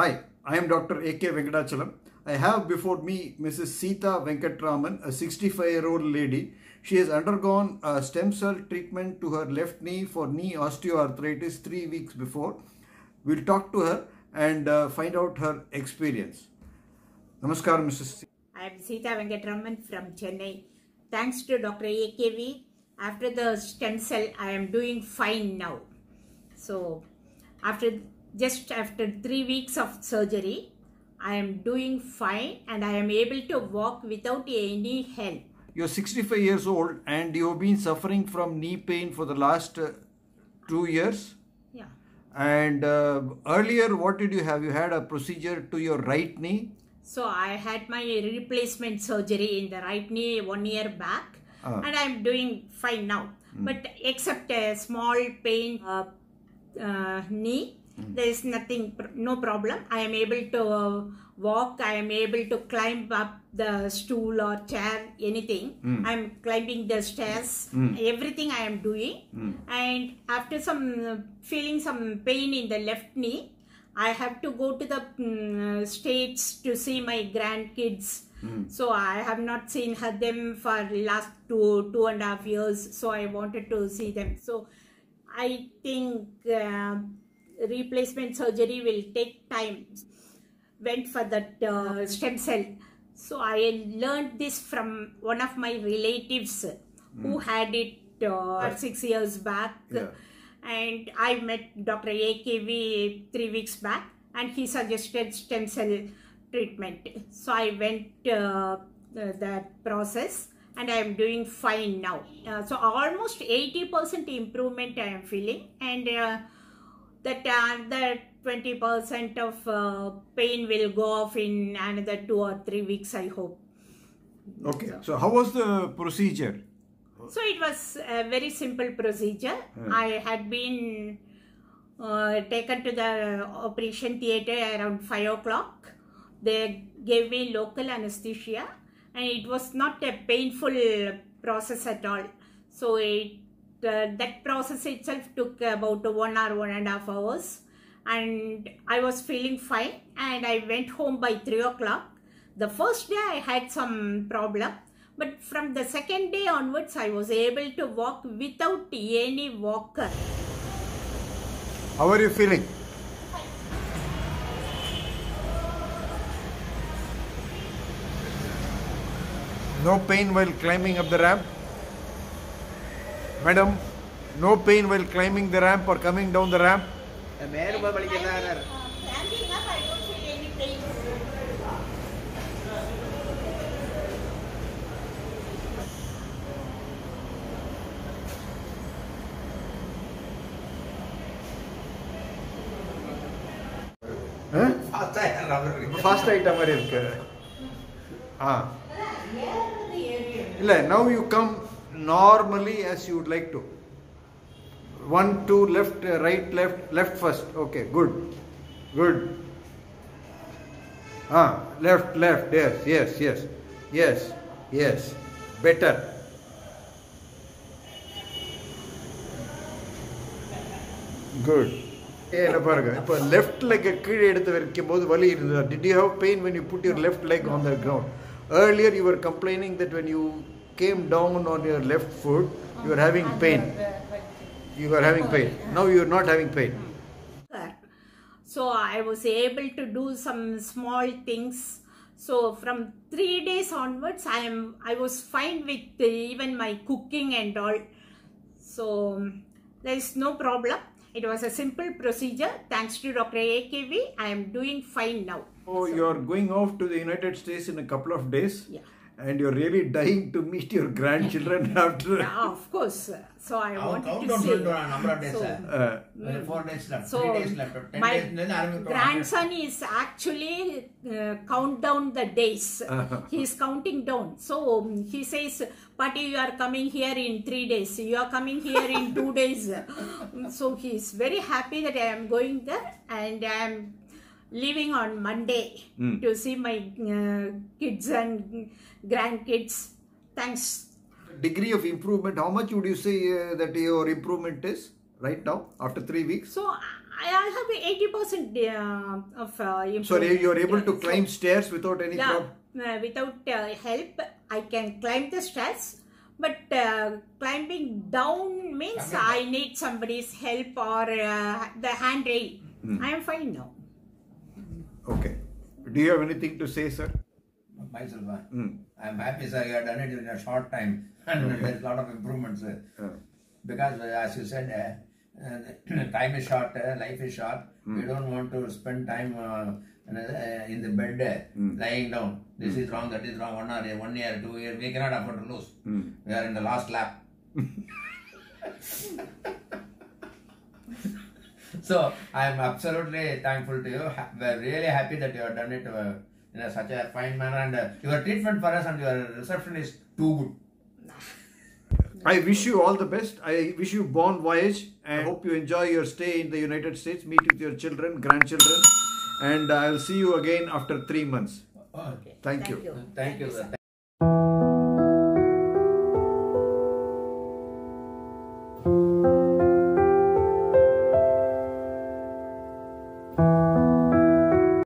Hi, I am Dr. A.K. Venkatachalam. I have before me Mrs. Sita Venkatraman, a 65-year-old lady. She has undergone a stem cell treatment to her left knee for knee osteoarthritis 3 weeks before. We'll talk to her and find out her experience. Namaskar, Mrs. Sita. I am Sita Venkatraman from Chennai. Thanks to Dr. AKV, after the stem cell, I am doing fine now. So, Just after 3 weeks of surgery, I am doing fine and I am able to walk without any help. You're 65 years old and you've been suffering from knee pain for the last 2 years? Yeah. And earlier, what did you have? You had a procedure to your right knee? So I had my replacement surgery in the right knee 1 year back and I'm doing fine now. But except a small pain knee. There is nothing, no problem. I am able to walk, I am able to climb up the stool or chair, anything. I am climbing the stairs, everything I am doing. And after feeling some pain in the left knee, I have to go to the States to see my grandkids. So I have not seen them for last two and a half years. So I wanted to see them. So I think replacement surgery will take time. Went for that stem cell. So I learned this from one of my relatives who had it 6 years back. Yeah. And I met Dr. AKV 3 weeks back and he suggested stem cell treatment. So I went that process and I am doing fine now. So almost 80% improvement I am feeling, and that 20% of pain will go off in another 2 or 3 weeks, I hope. Okay, so how was the procedure? So it was a very simple procedure. I had been taken to the operation theatre around 5 o'clock. They gave me local anesthesia and it was not a painful process at all. So that process itself took about 1 or 1.5 hours and I was feeling fine and I went home by 3 o'clock. The first day I had some problem, but from the second day onwards I was able to walk without any walker. How are you feeling? No pain while climbing up the ramp? Madam, no pain while climbing the ramp or coming down the ramp? Climbing up, I don't feel any pain. Now you come normally as you would like to. 1, 2, left, right, left first. Okay, good, good. Left, left, yes, better. Good. Left leg, did you have pain when you put your left leg on the ground? Earlier you were complaining that when you came down on your left foot, you were having pain. You were having pain. Now you are not having pain. So I was able to do some small things. So from 3 days onwards, I was fine with even my cooking and all. So there is no problem. It was a simple procedure. Thanks to Dr. AKV, I am doing fine now. So you are going off to the United States in a couple of days. Yeah. And you're really dying to meet your grandchildren after. Yeah, of course. So I wanted to see. So, 4 days left. So 3 days left. 10 days. Grandson is actually count down the days. He is counting down. So he says, "Pati, you are coming here in 3 days. You are coming here in 2 days." So he is very happy that I am going there, and I am leaving on Monday to see my kids and grandkids. Thanks. Degree of improvement, how much would you say that your improvement is right now after 3 weeks? So I have 80% of improvement. So you are able to climb stairs without any problem? Yeah, without help, I can climb the stairs. But climbing down means I need somebody's help or the handrail. I am fine now. Okay. Do you have anything to say, sir? Myself, I am happy, sir. You have done it in a short time. And there is a lot of improvements. Because as you said, time is short, life is short. We don't want to spend time in the bed lying down. This is wrong, that is wrong, 1 year, 2 year, we cannot afford to lose. We are in the last lap. So, I am absolutely thankful to you. We are really happy that you have done it in such a fine manner, and your treatment for us and your reception is too good. I wish you all the best. I wish you bon voyage and hope you enjoy your stay in the United States. Meet with your children, grandchildren, and I'll see you again after 3 months. Okay. Thank you. Thank you, sir.